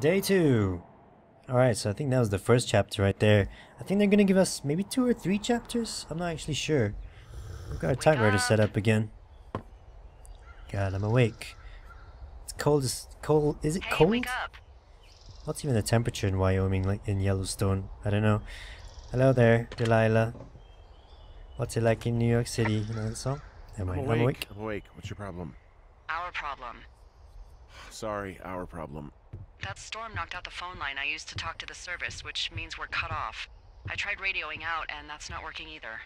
Day 2! Alright, so I think that was the first chapter right there. I think they're gonna give us maybe 2 or 3 chapters? I'm not actually sure. We've got our typewriter set up again. God, I'm awake. It's cold as... cold... is it cold? Wake up. What's even the temperature in Wyoming, like in Yellowstone? I don't know. Hello there, Delilah. What's it like in New York City? You know that song? Am I awake? I'm awake. What's your problem? Our problem. Sorry, our problem. That storm knocked out the phone line I used to talk to the service, which means we're cut off. I tried radioing out, and that's not working either.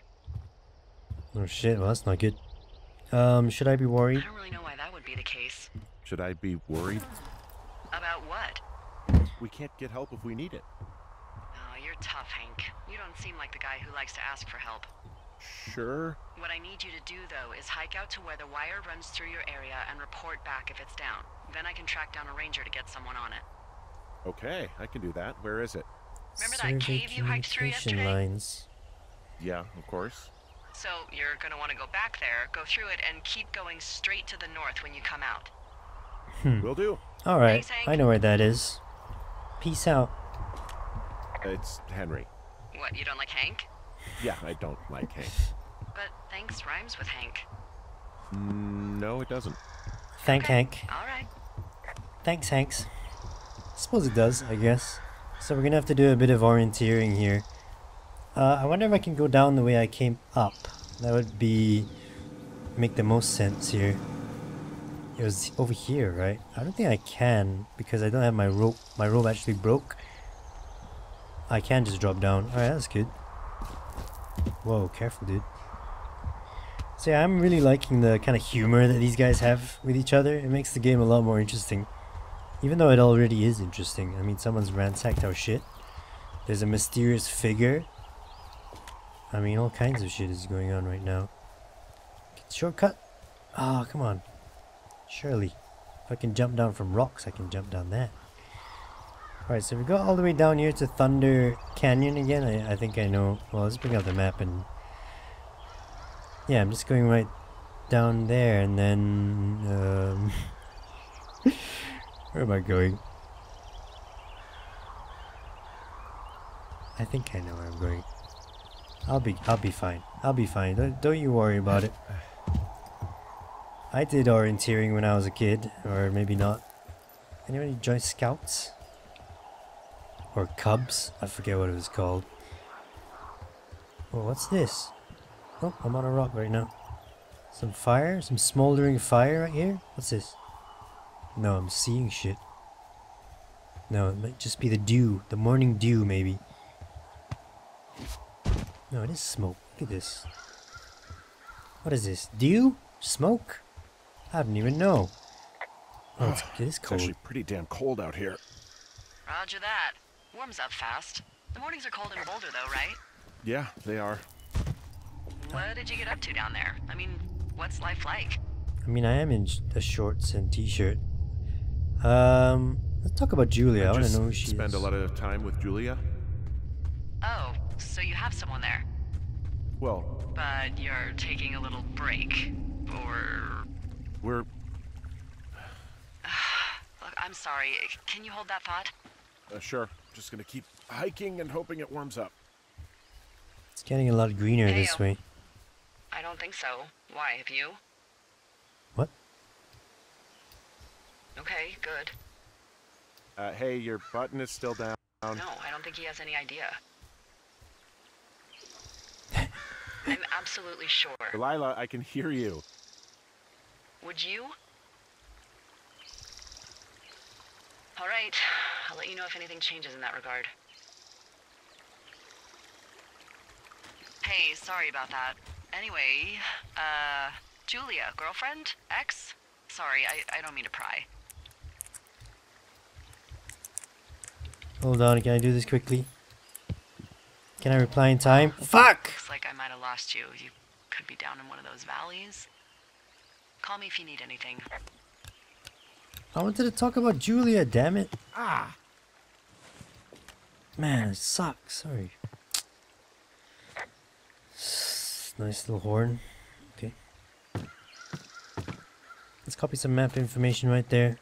Oh shit, well that's not good. Should I be worried? I don't really know why that would be the case. Should I be worried? About what? We can't get help if we need it. Oh, you're tough, Hank. You don't seem like the guy who likes to ask for help. Sure. What I need you to do, though, is hike out to where the wire runs through your area and report back if it's down. Then I can track down a ranger to get someone on it. Okay, I can do that. Where is it? Remember that cave you hiked through yesterday? Lines. Yeah, of course. So you're going to want to go back there, go through it, and keep going straight to the north when you come out. Will do. All right, I know where that is. Peace out. It's Henry. What, you don't like Hank? Yeah, I don't like Hank. But thanks rhymes with Hank. No, it doesn't. Thank Hank. All right. Thanks, Hanks. I suppose it does, I guess. So we're gonna have to do a bit of orienteering here. I wonder if I can go down the way I came up. That would be... make the most sense here. It was over here, right? I don't think I can, because I don't have my rope. My rope actually broke. I can just drop down. Alright, that's good. Whoa, careful, dude. So yeah, I'm really liking the kind of humor that these guys have with each other. It makes the game a lot more interesting. Even though it already is interesting. I mean, someone's ransacked our shit. There's a mysterious figure. I mean, all kinds of shit is going on right now. Shortcut? Ah, come on. Surely. If I can jump down from rocks, I can jump down that. Alright, so we go all the way down here to Thunder Canyon again. I think I know. Well, let's bring out the map and... yeah, I'm just going right down there, and then... where am I going? I think I know where I'm going. I'll be fine. I'll be fine. Don't you worry about it. I did orienteering when I was a kid, or maybe not. Anybody join Scouts? Or Cubs? I forget what it was called. Oh, what's this? Oh, I'm on a rock right now. Some fire? Some smoldering fire right here? What's this? No, I'm seeing shit. No, it might just be the dew. The morning dew, maybe. No, it is smoke. Look at this. What is this? Dew? Smoke? I don't even know. Oh, it is cold. It's actually pretty damn cold out here. Roger that. Warms up fast. The mornings are cold in Boulder, though, right? Yeah, they are. What did you get up to down there? I mean, what's life like? I mean, I am in the shorts and t-shirt. Let's talk about Julia. I want to know who she is. Spend a lot of time with Julia? Oh, so you have someone there. Well... but you're taking a little break, or... we're... look, I'm sorry. Can you hold that thought? Sure. I'm just gonna keep hiking and hoping it warms up. It's getting a lot greener this way. I don't think so. Why, have you? What? Okay, good. Hey, your button is still down. No, I don't think he has any idea. I'm absolutely sure. Delilah, I can hear you. Would you? All right. I'll let you know if anything changes in that regard. Hey, sorry about that. Anyway, Julia, girlfriend? Ex? Sorry, I don't mean to pry. Hold on, can I do this quickly? Can I reply in time? Fuck! Looks like I might have lost you. You could be down in one of those valleys. Call me if you need anything. I wanted to talk about Julia, damn it. Ah! Man, it sucks. Sorry. Nice little horn. Okay. Let's copy some map information right there.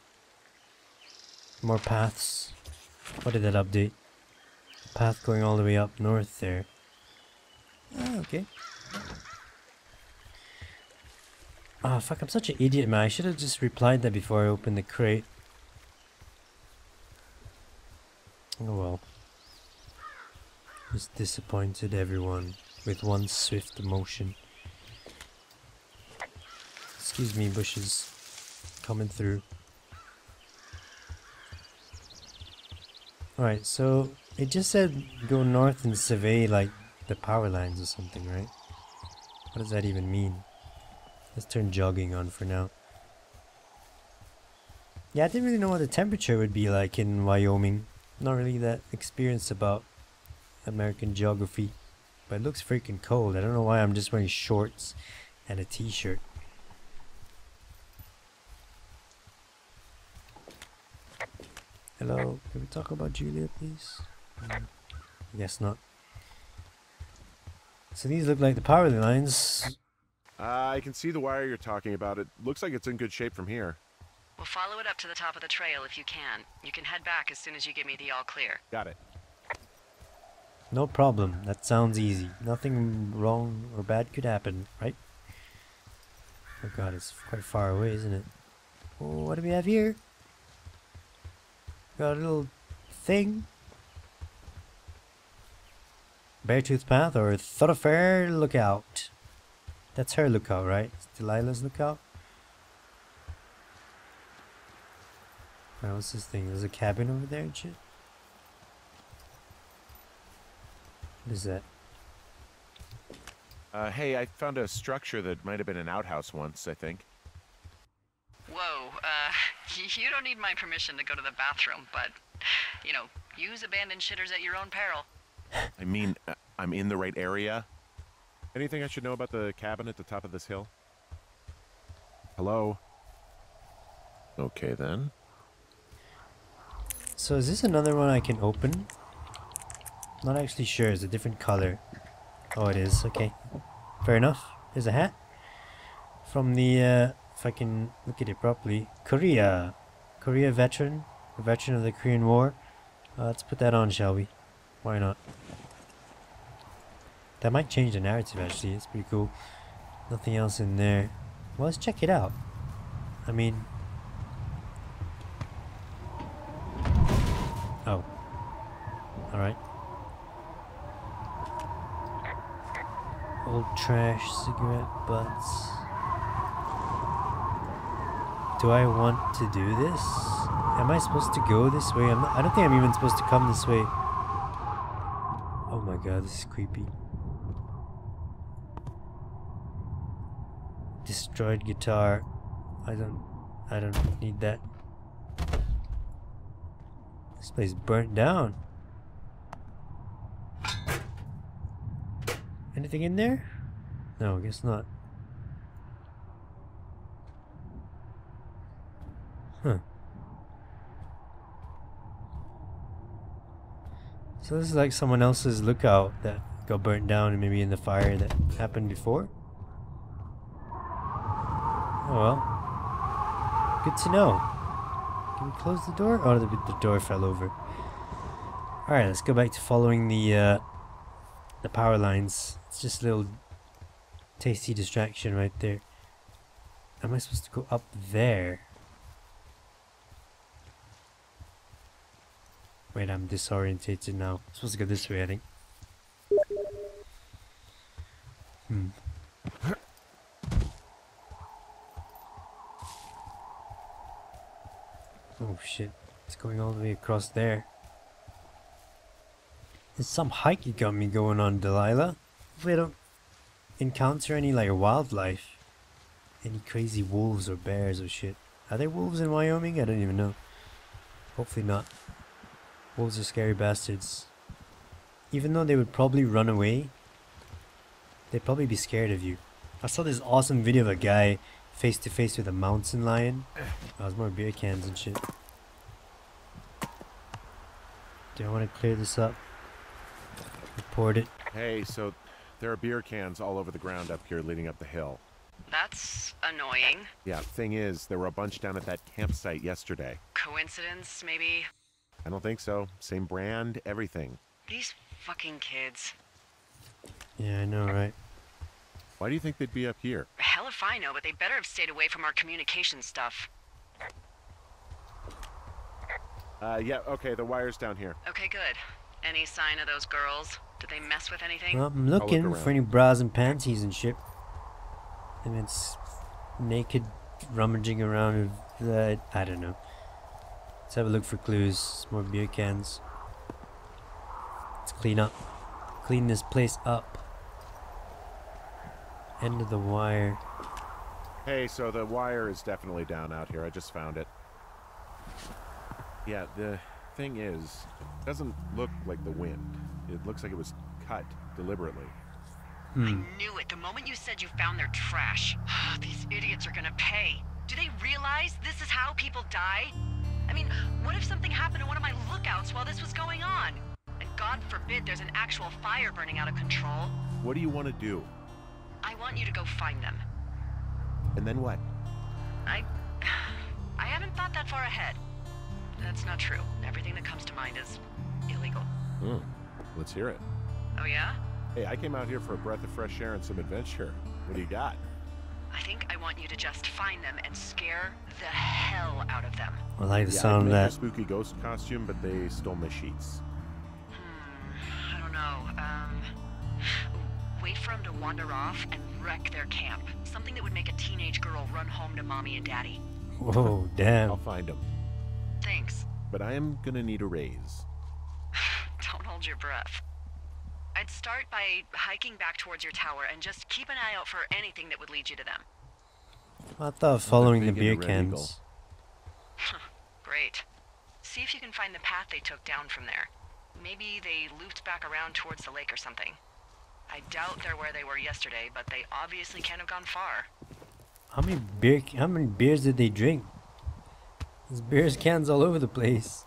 More paths. What did that update? A path going all the way up north there. Ah, okay. Ah, fuck, I'm such an idiot, man. I should have just replied that before I opened the crate. Oh well. Just disappointed everyone with one swift motion. Excuse me, bushes. Coming through. Alright, so it just said go north and survey like the power lines or something, right? What does that even mean? Let's turn jogging on for now. Yeah, I didn't really know what the temperature would be like in Wyoming. Not really that experienced about American geography. But it looks freaking cold. I don't know why I'm just wearing shorts and a t-shirt. Hello, can we talk about Julia, please? I guess not. So these look like the power lines. I can see the wire you're talking about. It looks like it's in good shape from here. Well, follow it up to the top of the trail if you can. You can head back as soon as you give me the all clear. Got it. No problem. That sounds easy. Nothing wrong or bad could happen, right? Oh god, it's quite far away, isn't it? Oh, what do we have here? Got a little thing. Beartooth path or thoroughfare lookout. That's her lookout, right? It's Delilah's lookout. Right, what's this thing? There's a cabin over there and shit. What is that? Hey, I found a structure that might have been an outhouse once, I think. Whoa, you don't need my permission to go to the bathroom, but, you know, use abandoned shitters at your own peril. I mean, I'm in the right area. Anything I should know about the cabin at the top of this hill? Hello? Okay, then. So is this another one I can open? Not actually sure, it's a different color. Oh, it is, okay. Fair enough. There's a hat. From the, if I can look at it properly. Korea. Korea veteran. A veteran of the Korean War. Let's put that on, shall we? Why not? That might change the narrative actually, it's pretty cool. Nothing else in there. Well, let's check it out. I mean... Oh. Alright. Old trash cigarette butts. Do I want to do this? Am I supposed to go this way? I don't think I'm even supposed to come this way. Oh my god, this is creepy. Destroyed guitar. I don't need that. This place burnt down. Anything in there? No, I guess not. Huh. So this is like someone else's lookout that got burnt down and maybe in the fire that happened before? Oh well. Good to know. Can we close the door? Oh, the door fell over. Alright, let's go back to following the power lines. It's just a little tasty distraction right there. Am I supposed to go up there? Wait, I'm disorientated now. I'm supposed to go this way, I think. Oh shit, it's going all the way across there. It's some hike you got me going on, Delilah. Hopefully I don't encounter any like wildlife. Any crazy wolves or bears or shit. Are there wolves in Wyoming? I don't even know. Hopefully not. Wolves are scary bastards. Even though they would probably run away, they'd probably be scared of you. I saw this awesome video of a guy face to face with a mountain lion. Oh, there's more beer cans and shit. Do I want to clear this up? Report it. Hey, so there are beer cans all over the ground up here leading up the hill. That's annoying. Yeah, thing is, there were a bunch down at that campsite yesterday. Coincidence, maybe? I don't think so. Same brand, everything. These fucking kids. Yeah, I know, right? Why do you think they'd be up here? Hell if I know, but they better have stayed away from our communication stuff. Yeah, okay, the wire's down here. Okay, good. Any sign of those girls? Did they mess with anything? Well, I'm looking for any bras and panties and shit. And it's naked rummaging around. I don't know. Let's have a look for clues. More beer cans. Let's clean up. Clean this place up. End of the wire. Hey, so the wire is definitely down out here. I just found it. Yeah, the thing is, it doesn't look like the wind. It looks like it was cut deliberately. I knew it the moment you said you found their trash. These idiots are gonna pay. Do they realize this is how people die? I mean, what if something happened to one of my lookouts while this was going on? And God forbid there's an actual fire burning out of control. What do you want to do? I want you to go find them. And then what? I haven't thought that far ahead. That's not true. Everything that comes to mind is illegal. Let's hear it. Oh, yeah? Hey, I came out here for a breath of fresh air and some adventure. What do you got? I think I want you to just find them and scare the hell out of them. I like the sound of that. I made a spooky ghost costume, but they stole my sheets. I don't know. Wait for them to wander off and wreck their camp. Something that would make a teenage girl run home to mommy and daddy. Whoa, damn. I'll find them. Thanks. But I am gonna need a raise. Don't hold your breath. I'd start by hiking back towards your tower and just keep an eye out for anything that would lead you to them. I thought following the beer cans. Great. See if you can find the path they took down from there. Maybe they looped back around towards the lake or something. I doubt they're where they were yesterday, but they obviously can't have gone far. How many beers did they drink? There's beer cans all over the place.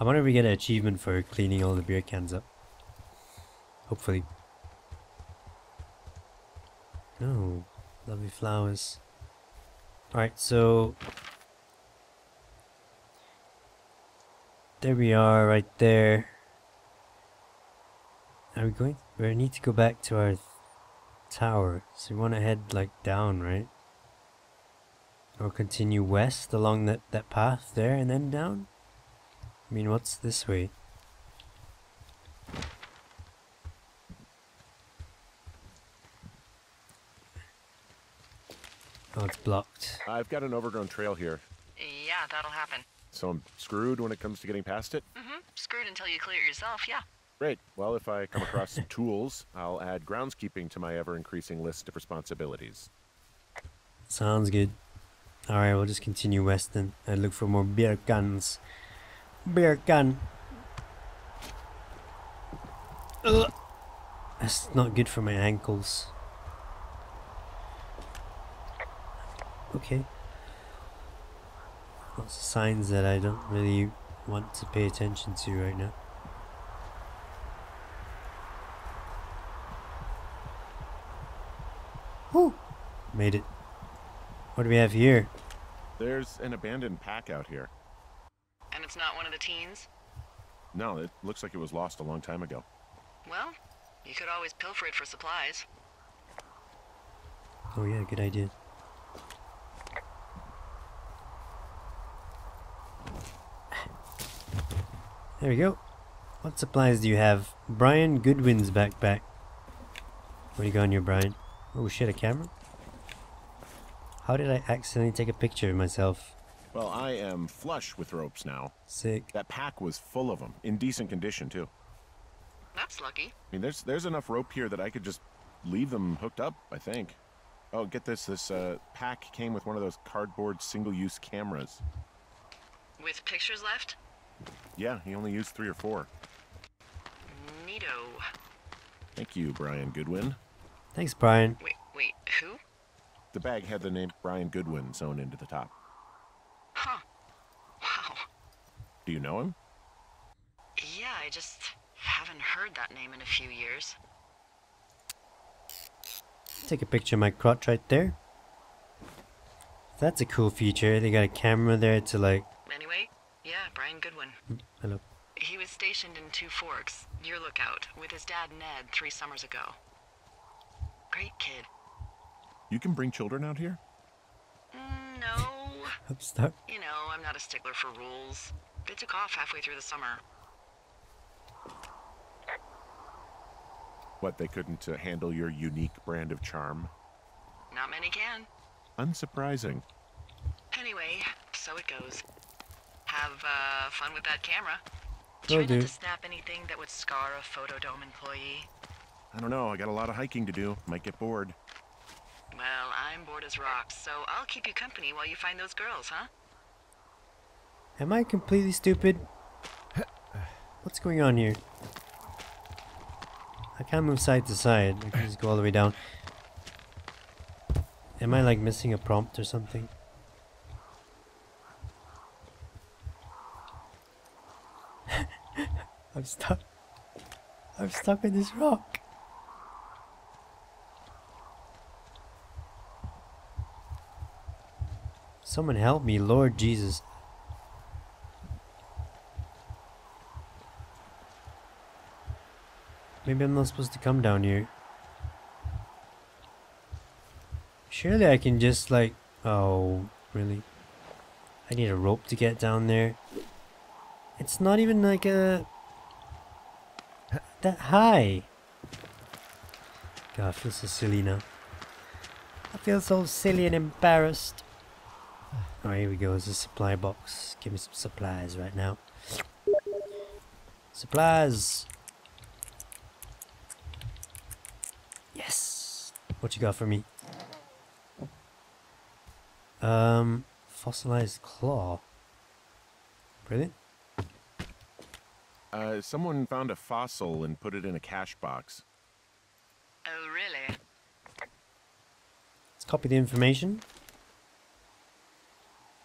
I wonder if we get an achievement for cleaning all the beer cans up. Hopefully. Oh, lovely flowers. Alright, so... there we are, right there. Are we going? We need to go back to our tower. So we want to head, like, down, right? Or continue west along that path there and then down? I mean, what's this way? Oh, it's blocked. I've got an overgrown trail here. Yeah, that'll happen. So I'm screwed when it comes to getting past it? Mm-hmm. Screwed until you clear it yourself, yeah. Great. Well, if I come across some tools, I'll add groundskeeping to my ever-increasing list of responsibilities. Sounds good. Alright, we'll just continue west then and look for more beer cans. Beer can. Ugh. That's not good for my ankles. Okay. Lots of signs that I don't really want to pay attention to right now. Whew. Made it. What do we have here? There's an abandoned pack out here. And it's not one of the teens? No, it looks like it was lost a long time ago. Well, you could always pilfer it for supplies. Oh yeah, good idea. There we go. What supplies do you have? Brian Goodwin's backpack. What do you got on your Brian? Oh shit, a camera? How did I accidentally take a picture of myself? Well, I am flush with ropes now. Sick. That pack was full of them, in decent condition too. That's lucky. I mean, there's enough rope here that I could just leave them hooked up, I think. Oh, get this. This pack came with one of those cardboard single-use cameras. With pictures left? Yeah, he only used 3 or 4. Neato. Thank you, Brian Goodwin. Thanks, Brian. Wait, who? The bag had the name Brian Goodwin sewn into the top. Huh. Wow. Do you know him? Yeah, I just haven't heard that name in a few years. Take a picture of my crotch right there. That's a cool feature. They got a camera there to, like, Anyway, yeah, Brian Goodwin. Hello. He was stationed in Two Forks, your lookout, with his dad Ned 3 summers ago. Great kid. You can bring children out here? No. I'm stuck. You know, I'm not a stickler for rules. They took off halfway through the summer. What, they couldn't handle your unique brand of charm? Not many can. Unsurprising. Anyway, so it goes. Have fun with that camera. Try not to snap anything that would scar a Photodome employee. I don't know. I got a lot of hiking to do. Might get bored. Well, I'm bored as rocks, so I'll keep you company while you find those girls, huh? Am I completely stupid? What's going on here? I can't move side to side. I can just go all the way down. Am I like missing a prompt or something? I'm stuck. I'm stuck in this rock. Someone help me, Lord Jesus. Maybe I'm not supposed to come down here. Surely I can just like... Oh, really? I need a rope to get down there. It's not even like a... that high. God, I feel so silly now. I feel so silly and embarrassed. Oh, here we go. It's a supply box. Give me some supplies right now. Supplies. Yes. What you got for me? Fossilized claw. Brilliant. Someone found a fossil and put it in a cash box. Oh, really? Let's copy the information.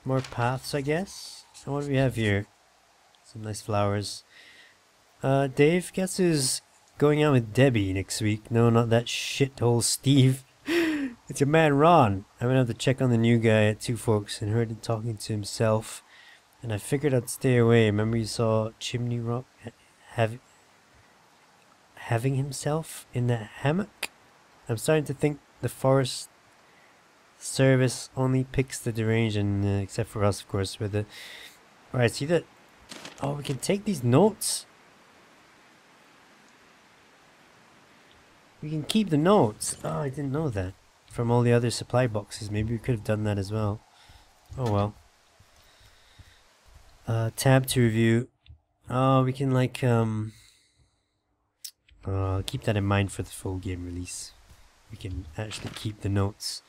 More paths, I guess. So what do we have here? Some nice flowers. Dave, guess who's going out with Debbie next week? No, not that shithole Steve. It's your man Ron. I'm gonna have to check on the new guy at Two Forks and heard him talking to himself. And I figured I'd stay away. Remember you saw Chimney Rock having himself in the hammock? I'm starting to think the Forest Service only picks the deranged, and, except for us, of course. With the alright, see that? Oh, we can take these notes. We can keep the notes. Oh, I didn't know that. From all the other supply boxes, maybe we could have done that as well. Oh well. Tab to review. Oh, we can like keep that in mind for the full game release. We can actually keep the notes.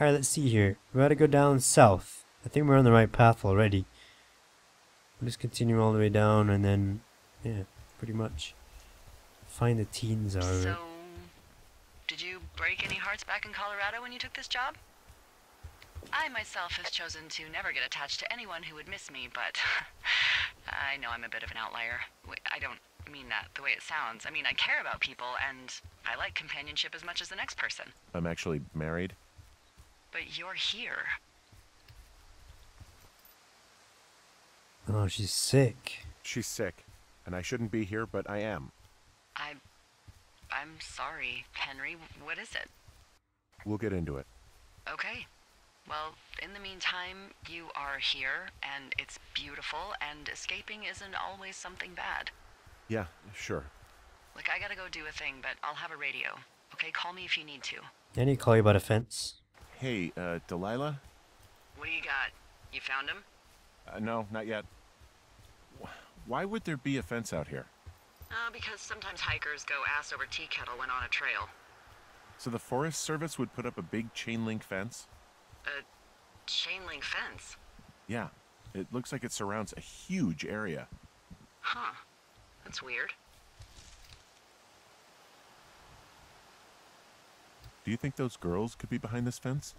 Alright, let's see here. We gotta go down south. I think we're on the right path already. We'll just continue all the way down and then yeah, pretty much find the teens are. So did you break any hearts back in Colorado when you took this job? I myself have chosen to never get attached to anyone who would miss me, but I know I'm a bit of an outlier. I don't mean that the way it sounds. I mean, I care about people, and I like companionship as much as the next person. I'm actually married. But you're here. Oh, she's sick. She's sick, and I shouldn't be here, but I am. I'm sorry, Henry. What is it? We'll get into it. Okay. Well, in the meantime, you are here, and it's beautiful, and escaping isn't always something bad. Yeah, sure. Look, I gotta go do a thing, but I'll have a radio. Okay, call me if you need to. I need to call you about a fence. Hey, Delilah? What do you got? You found him? No, not yet. Why would there be a fence out here? Because sometimes hikers go ass over tea kettle when on a trail. So the Forest Service would put up a big chain link fence? A chain link fence? Yeah. It looks like it surrounds a huge area. Huh. That's weird. Do you think those girls could be behind this fence?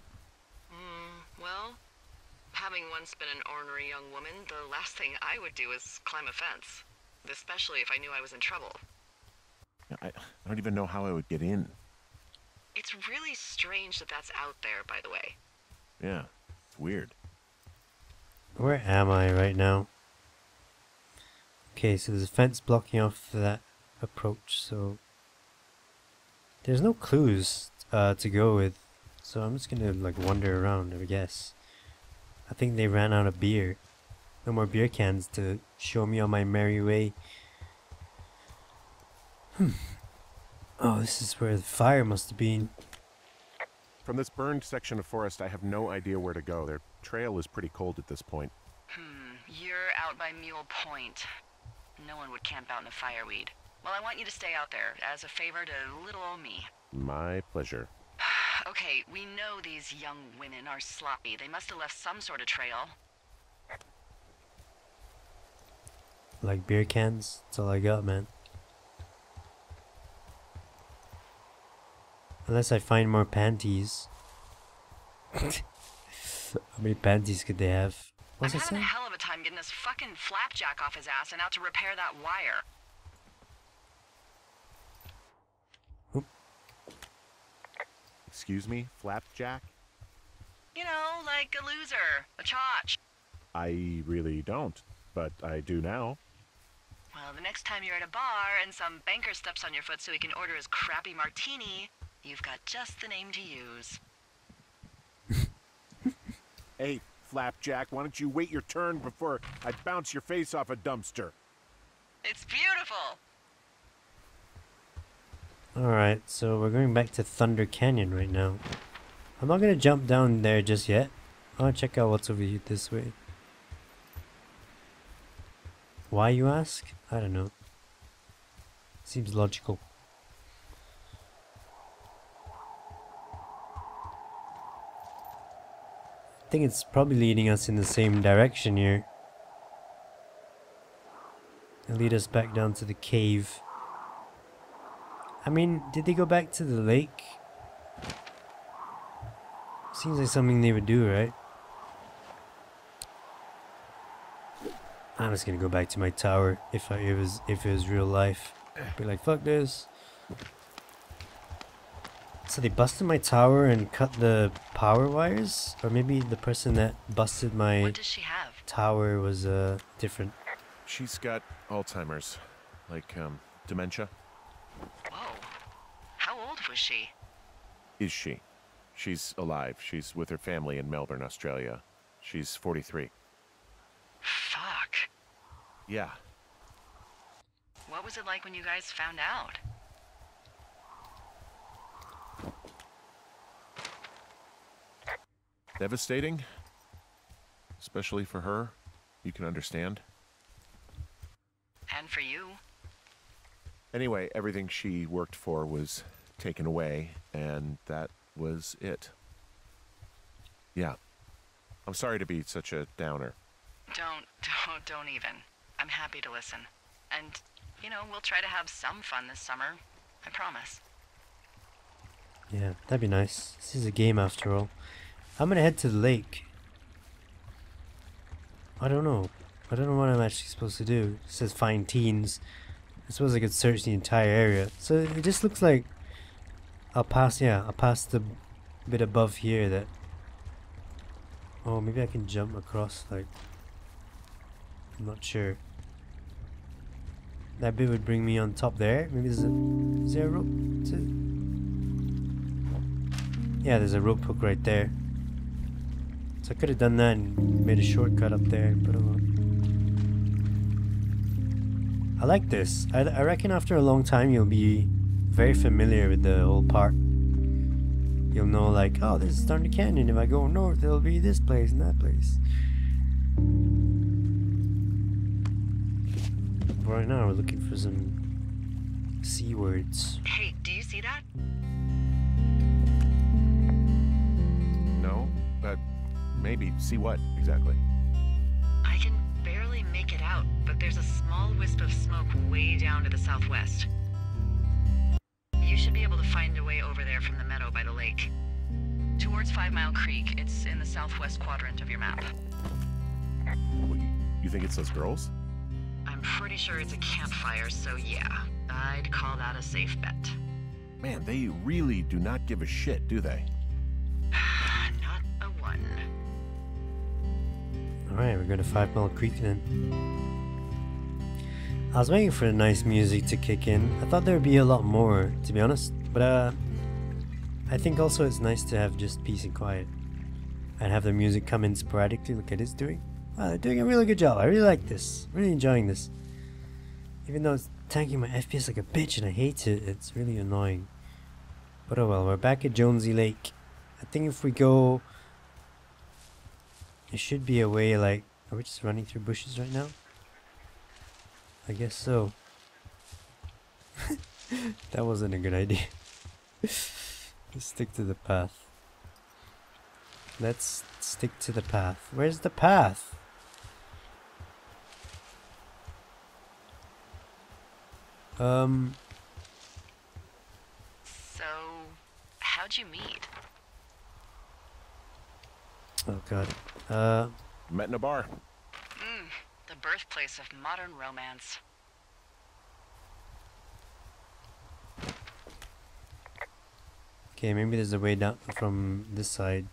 Well, having once been an ornery young woman, the last thing I would do is climb a fence. Especially if I knew I was in trouble. I don't even know how I would get in. It's really strange that that's out there, by the way. Yeah, it's weird. Where am I right now? Okay, so there's a fence blocking off that approach, so there's no clues to go with, so I'm just gonna like wander around, I guess. I think they ran out of beer. No more beer cans to show me on my merry way. Oh, this is where the fire must have been. From this burned section of forest, I have no idea where to go. Their trail is pretty cold at this point. You're out by Mule Point. No one would camp out in the fireweed. Well, I want you to stay out there as a favor to little old me. My pleasure. Okay, we know these young women are sloppy. They must have left some sort of trail. Like beer cans? That's all I got, man. Unless I find more panties. How many panties could they have? I'm having a hell of a time getting this fucking flapjack off his ass and out to repair that wire. Oop. Excuse me, flapjack? You know, like a loser, a chotch. I really don't, but I do now. Well, the next time you're at a bar and some banker steps on your foot so he can order his crappy martini, you've got just the name to use. Hey, flapjack, why don't you wait your turn before I bounce your face off a dumpster? It's beautiful. Alright, so we're going back to Thunder Canyon right now. I'm not going to jump down there just yet. I want to check out what's over here this way. Why, you ask? I don't know. Seems logical. I think it's probably leading us in the same direction here. It'll lead us back down to the cave. I mean, did they go back to the lake? Seems like something they would do, right? I'm just gonna go back to my tower if it was real life. I'd be like, fuck this. So they busted my tower and cut the power wires? Or maybe the person that busted my tower was different. She's got Alzheimer's, like dementia. Whoa. How old was she? Is she? She's alive. She's with her family in Melbourne, Australia. She's 43. Fuck. Yeah. What was it like when you guys found out? Devastating, especially for her. You can understand. And for you. Anyway, everything she worked for was taken away, and that was it. Yeah. I'm sorry to be such a downer. Don't even. I'm happy to listen. And, you know, we'll try to have some fun this summer. I promise. Yeah, that'd be nice. This is a game after all. I'm gonna head to the lake. I don't know. I don't know what I'm actually supposed to do. It says find teens. I suppose I could search the entire area. So it just looks like I'll pass the bit above here that... Oh, maybe I can jump across, like... I'm not sure. That bit would bring me on top there. Maybe there's a... Is there a rope to... Yeah, there's a rope hook right there. So I could have done that and made a shortcut up there and put it on. I like this. I reckon after a long time you'll be very familiar with the whole park. You'll know like, oh, this is Thunder Canyon. If I go north, it'll be this place and that place. But right now we're looking for some C words. Hey, do you see that? No, but... Maybe. See what, exactly? I can barely make it out, but there's a small wisp of smoke way down to the southwest. You should be able to find a way over there from the meadow by the lake. Towards 5 Mile Creek, it's in the southwest quadrant of your map. You think it's those girls? I'm pretty sure it's a campfire, so yeah. I'd call that a safe bet. Man, they really do not give a shit, do they? Not a one. Alright, we're going to 5 Mile Creek then. I was waiting for the nice music to kick in. I thought there would be a lot more, to be honest. But I think also it's nice to have just peace and quiet. And have the music come in sporadically. Look at this doing. Wow, they're doing a really good job. I really like this. Really enjoying this. Even though it's tanking my FPS like a bitch and I hate it. It's really annoying. But oh well, we're back at Jonesy Lake. I think if we go... It should be a way like... Are we just running through bushes right now? I guess so. That wasn't a good idea. Let's stick to the path. Let's stick to the path. Where's the path? So, how'd you meet? Oh god. Met in a bar. The birthplace of modern romance. Okay, maybe there's a way down from this side.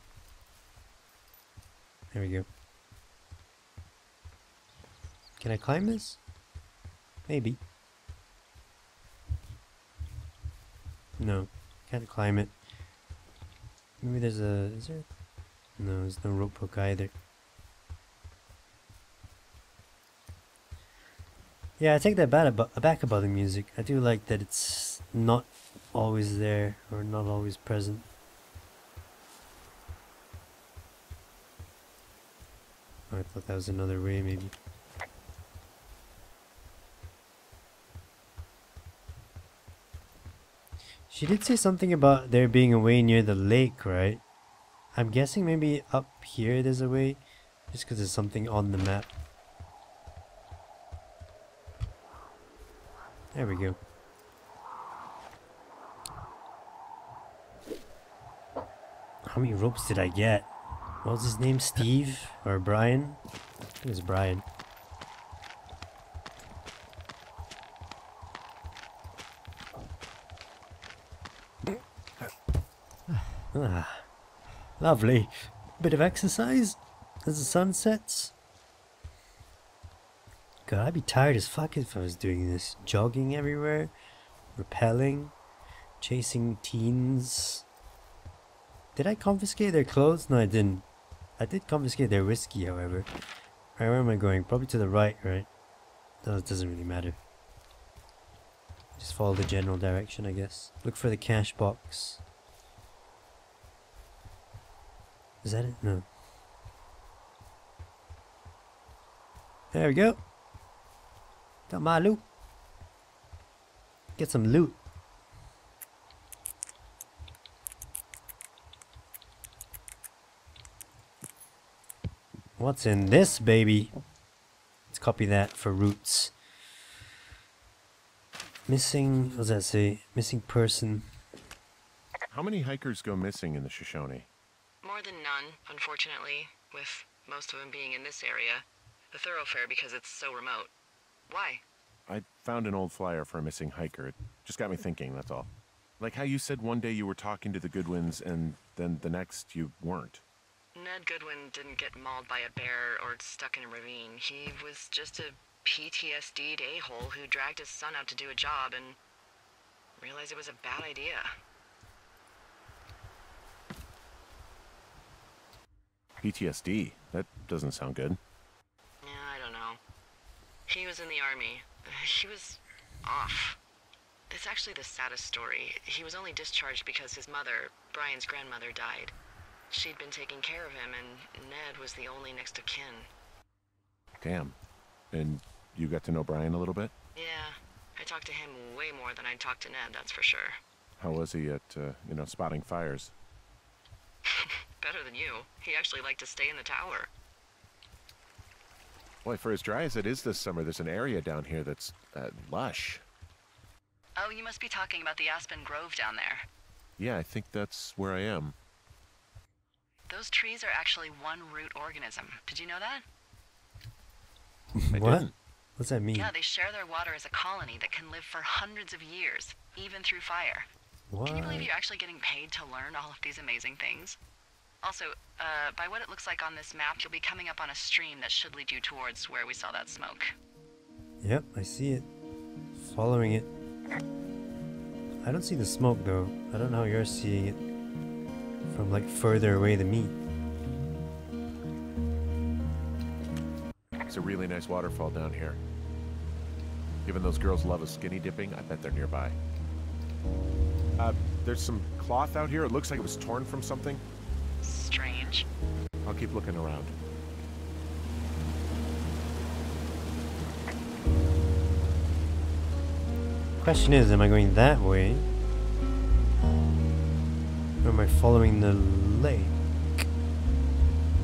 There we go. Can I climb this? Maybe. No, can't climb it. Maybe there's a... Is there? No, there's no rope hook either. Yeah, I take that back about the music. I do like that it's not always there or not always present. Oh, I thought that was another way, maybe. She did say something about there being a way near the lake, right? I'm guessing maybe up here there's a way, just because there's something on the map. There we go. How many ropes did I get? What was his name? Steve? Or Brian? I think it was Brian. Ah. Lovely. Bit of exercise as the sun sets. God, I'd be tired as fuck if I was doing this. Jogging everywhere, rappelling, chasing teens. Did I confiscate their clothes? No, I didn't. I did confiscate their whiskey, however. Alright, where am I going? Probably to the right, right? No, it doesn't really matter. Just follow the general direction, I guess. Look for the cash box. Is that it? No. There we go. Got my loot. Get some loot. What's in this, baby? Let's copy that for roots. Missing, what does that say? Missing person. How many hikers go missing in the Shoshone? More than none, unfortunately, with most of them being in this area, a thoroughfare because it's so remote. Why? I found an old flyer for a missing hiker. It just got me thinking, that's all. Like how you said one day you were talking to the Goodwins and then the next you weren't. Ned Goodwin didn't get mauled by a bear or stuck in a ravine. He was just a PTSD'd a-hole who dragged his son out to do a job and realized it was a bad idea. PTSD? That doesn't sound good. Yeah, I don't know. He was in the army. He was off. It's actually the saddest story. He was only discharged because his mother, Brian's grandmother, died. She'd been taking care of him, and Ned was the only next of kin. Damn. And you got to know Brian a little bit? Yeah. I talked to him way more than I talked to Ned, that's for sure. How was he at, you know, spotting fires? Better than you. He actually liked to stay in the tower. Boy, for as dry as it is this summer, there's an area down here that's lush. Oh, you must be talking about the Aspen Grove down there. Yeah, I think that's where I am. Those trees are actually one root organism. Did you know that? What? What's that mean? Yeah, they share their water as a colony that can live for hundreds of years, even through fire. What? Can you believe you're actually getting paid to learn all of these amazing things? Also, by what it looks like on this map, you'll be coming up on a stream that should lead you towards where we saw that smoke. Yep, I see it. Following it. I don't see the smoke though. I don't know how you're seeing it from like further away than me. It's a really nice waterfall down here. Given those girls love a skinny dipping, I bet they're nearby. There's some cloth out here. It looks like it was torn from something. Strange. I'll keep looking around. Question is, am I going that way? Or am I following the lake?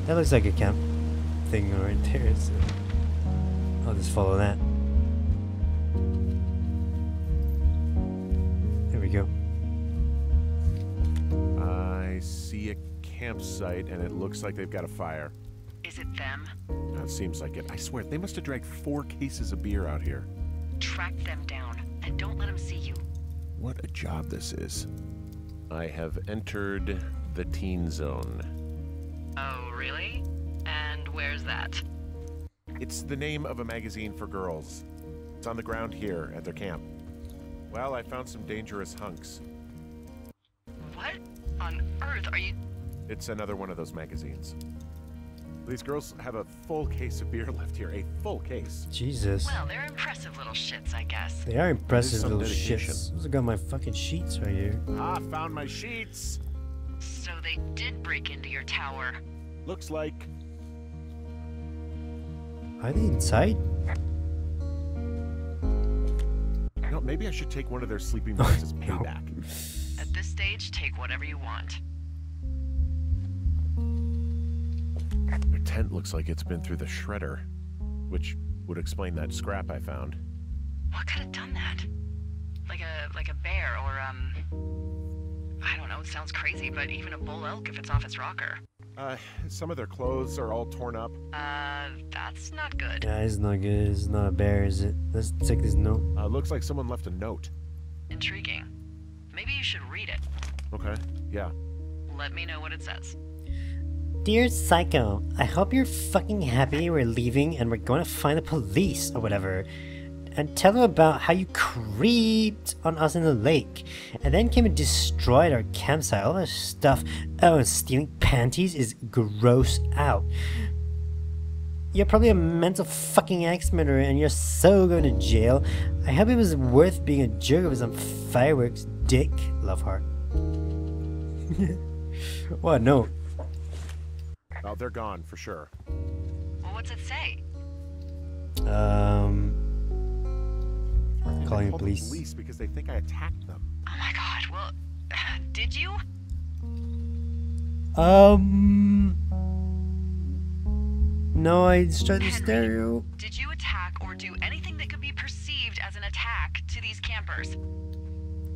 That looks like a camp thing right there, so I'll just follow that. There we go. I see a campsite and it looks like they've got a fire. Is it them? That seems like it. I swear, they must have dragged 4 cases of beer out here. Track them down and don't let them see you. What a job this is. I have entered the teen zone. Oh, really? And where's that? It's the name of a magazine for girls. It's on the ground here at their camp. Well, I found some dangerous hunks. What on earth are you... It's another one of those magazines. These girls have a full case of beer left here. A full case. Jesus. Well, they're impressive little shits, I guess. They are impressive little shits. I got my fucking sheets right here. Ah, found my sheets. So they did break into your tower. Looks like. Are they inside? You know, maybe I should take one of their sleeping bags as payback. At this stage, take whatever you want. Their tent looks like it's been through the shredder, which would explain that scrap I found. What could have done that? Like a bear or I don't know, it sounds crazy, but even a bull elk if it's off its rocker. Some of their clothes are all torn up. That's not good. Yeah, it's not good. It's not a bear, is it? Let's take this note. Looks like someone left a note. Intriguing. Maybe you should read it. Okay, yeah. Let me know what it says. Dear Psycho, I hope you're fucking happy we're leaving and we're going to find the police or whatever. And tell them about how you creeped on us in the lake. And then came and destroyed our campsite, all that stuff. Oh, and stealing panties is gross out. You're probably a mental fucking axe murderer and you're so going to jail. I hope it was worth being a jerk over some fireworks, dick. Love heart. What? No. Oh, they're gone for sure. Well, what's it say? Calling the police because they think I attacked them. Oh my god. Well, did you? No, I started the stereo. Did you attack or do anything that could be perceived as an attack to these campers?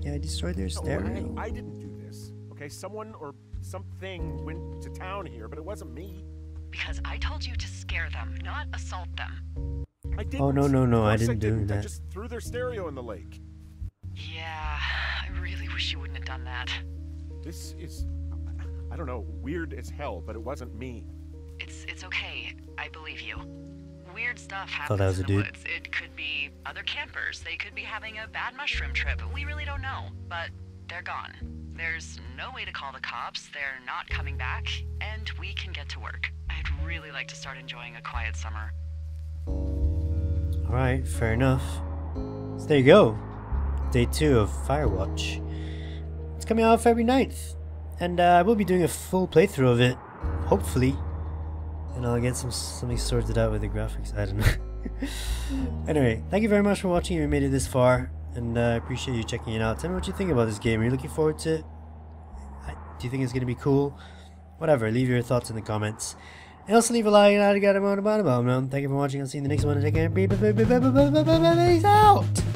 Yeah, I destroyed their stereo. No, I didn't do this. Okay, someone or something went to town here, but it wasn't me. Because I told you to scare them, not assault them. I didn't. Oh, no, I didn't do that. I just threw their stereo in the lake. Yeah, I really wish you wouldn't have done that. This is, I don't know, weird as hell, but it wasn't me. It's okay, I believe you. Weird stuff happens in the woods. It could be other campers. They could be having a bad mushroom trip. We really don't know, but they're gone. There's no way to call the cops, they're not coming back, and we can get to work. I'd really like to start enjoying a quiet summer. Alright, fair enough. So there you go. Day 2 of Firewatch. It's coming out February 9th, and I will be doing a full playthrough of it, hopefully. And I'll get something sorted out with the graphics, I don't know. Anyway, thank you very much for watching if you made it this far. And I appreciate you checking it out. Tell me what you think about this game. Are you looking forward to it? Do you think it's going to be cool? Whatever. Leave your thoughts in the comments. And also leave a like. And I got a moment about it. Thank you for watching. I'll see you in the next one. Take care. Peace out.